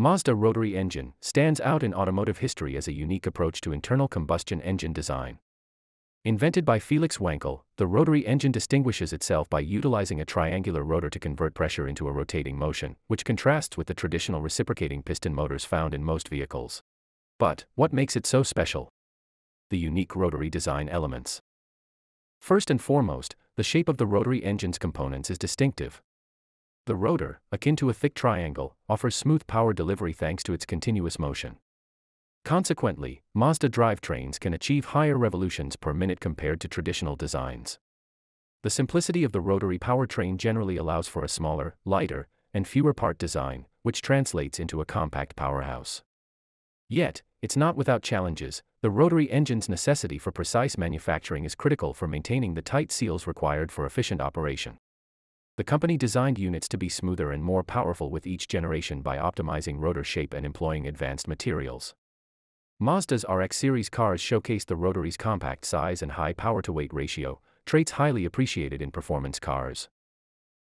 Mazda rotary engine stands out in automotive history as a unique approach to internal combustion engine design. Invented by Felix Wankel, the rotary engine distinguishes itself by utilizing a triangular rotor to convert pressure into a rotating motion, which contrasts with the traditional reciprocating piston motors found in most vehicles. But what makes it so special? The unique rotary design elements. First and foremost, the shape of the rotary engine's components is distinctive. The rotor, akin to a thick triangle, offers smooth power delivery thanks to its continuous motion. Consequently, Mazda drivetrains can achieve higher revolutions per minute compared to traditional designs. The simplicity of the rotary powertrain generally allows for a smaller, lighter, and fewer part design, which translates into a compact powerhouse. Yet, it's not without challenges. The rotary engine's necessity for precise manufacturing is critical for maintaining the tight seals required for efficient operation. The company designed units to be smoother and more powerful with each generation by optimizing rotor shape and employing advanced materials. Mazda's RX-series cars showcase the rotary's compact size and high power-to-weight ratio, traits highly appreciated in performance cars.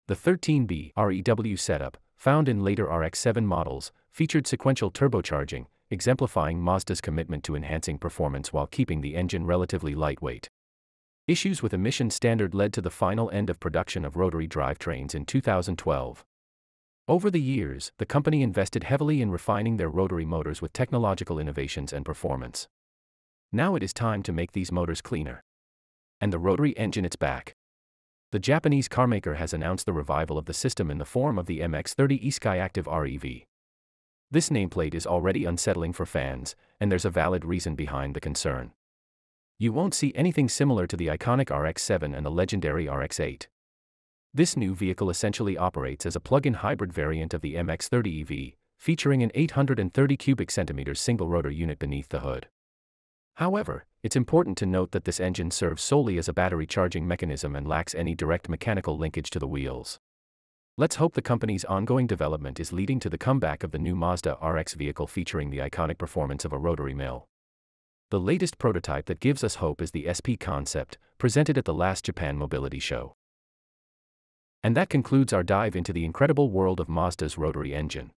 The 13B-REW setup, found in later RX-7 models, featured sequential turbocharging, exemplifying Mazda's commitment to enhancing performance while keeping the engine relatively lightweight. Issues with emission standard led to the final end of production of rotary drivetrains in 2012. Over the years, the company invested heavily in refining their rotary motors with technological innovations and performance. Now it is time to make these motors cleaner. And the rotary engine is back. The Japanese carmaker has announced the revival of the system in the form of the MX-30 E-Sky Active REV. This nameplate is already unsettling for fans, and there's a valid reason behind the concern. You won't see anything similar to the iconic RX-7 and the legendary RX-8. This new vehicle essentially operates as a plug-in hybrid variant of the MX-30 EV, featuring an 830 cubic centimeters single rotor unit beneath the hood. However, it's important to note that this engine serves solely as a battery charging mechanism and lacks any direct mechanical linkage to the wheels. Let's hope the company's ongoing development is leading to the comeback of the new Mazda RX vehicle featuring the iconic performance of a rotary mill. The latest prototype that gives us hope is the SP concept, presented at the last Japan Mobility Show. And that concludes our dive into the incredible world of Mazda's rotary engine.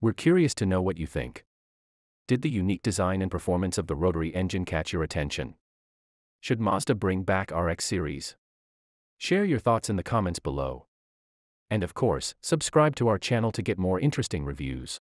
We're curious to know what you think. Did the unique design and performance of the rotary engine catch your attention? Should Mazda bring back RX series? Share your thoughts in the comments below. And of course, subscribe to our channel to get more interesting reviews.